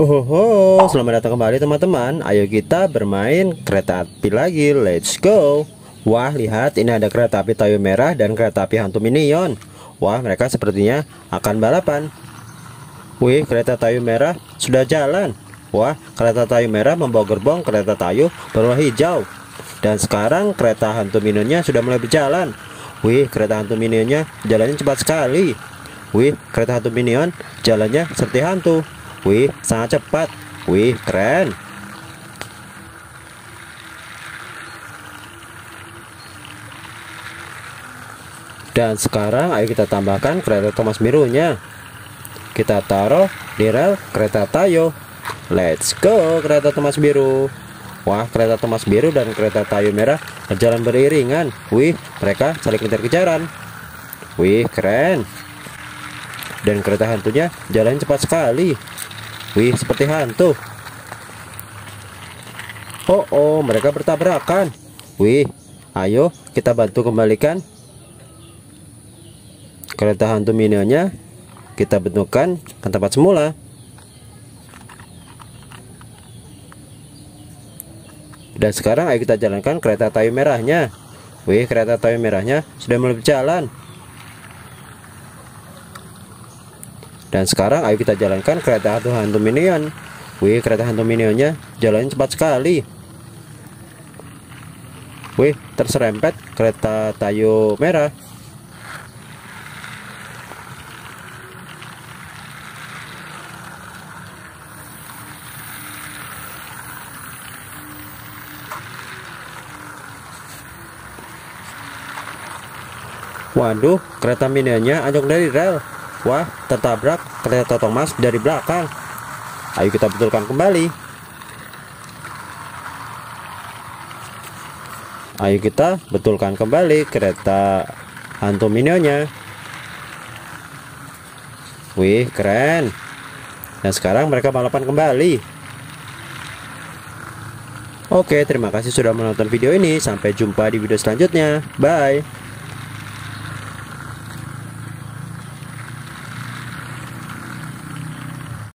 Hohoho, selamat datang kembali teman-teman. Ayo kita bermain kereta api lagi, let's go. Wah, lihat ini ada kereta api Tayo merah dan kereta api hantu Minion. Wah, mereka sepertinya akan balapan. Wih, kereta Tayo merah sudah jalan. Wah, kereta Tayo merah membawa gerbong kereta Tayo berwarna hijau. Dan sekarang kereta hantu Minionnya sudah mulai berjalan. Wih, kereta hantu Minionnya jalannya cepat sekali. Wih, kereta hantu Minion jalannya seperti hantu. Wih, sangat cepat. Wih, keren. Dan sekarang ayo kita tambahkan kereta Thomas birunya. Kita taruh di rel kereta Tayo. Let's go, kereta Thomas biru. Wah, kereta Thomas biru dan kereta Tayo merah berjalan beriringan. Wih, mereka saling kejar-kejaran. Wih, keren. Dan kereta hantunya jalan cepat sekali. Wih, seperti hantu. Oh, oh, mereka bertabrakan. Wih, ayo kita bantu kembalikan kereta hantu Minionnya. Kita bentukkan ke tempat semula. Dan sekarang ayo kita jalankan kereta Tayo merahnya. Wih, kereta Tayo merahnya sudah mulai berjalan. Dan sekarang ayo kita jalankan kereta hantu Minion. Wih, kereta hantu Minionnya jalannya cepat sekali. Wih, terserempet kereta Tayo merah. Waduh, kereta Minionnya anjlok dari rel. Wah, tertabrak kereta Thomas dari belakang. Ayo kita betulkan kembali. Ayo kita betulkan kembali kereta hantu Minionnya. Wih, keren. Dan sekarang mereka balapan kembali. Oke, terima kasih sudah menonton video ini. Sampai jumpa di video selanjutnya. Bye.